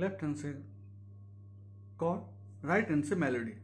left hand से chord, right hand से melody।